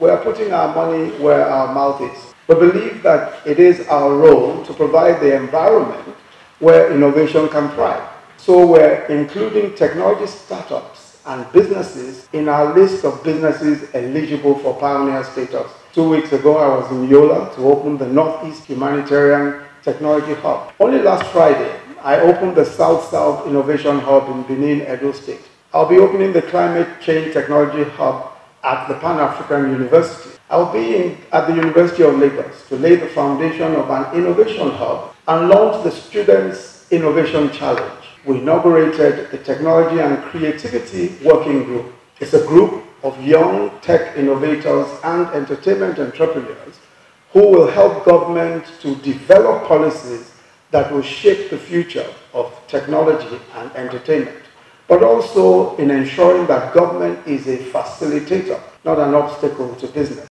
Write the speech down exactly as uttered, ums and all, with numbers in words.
we are putting our money where our mouth is. We believe that it is our role to provide the environment where innovation can thrive. So we're including technology startups and businesses in our list of businesses eligible for pioneer status. Two weeks ago, I was in Yola to open the North-East Humanitarian Technology Hub. Only last Friday, I opened the South-South Innovation Hub in Benin, Edo State. I'll be opening the Climate Change Technology Hub at the Pan-African University. I'll be in, at the University of Lagos to lay the foundation of an innovation hub and launch the Students' Innovation Challenge. We inaugurated the Technology and Creativity Working Group. It's a group of young tech innovators and entertainment entrepreneurs who will help government to develop policies that will shape the future of technology and entertainment, but also in ensuring that government is a facilitator, not an obstacle to business.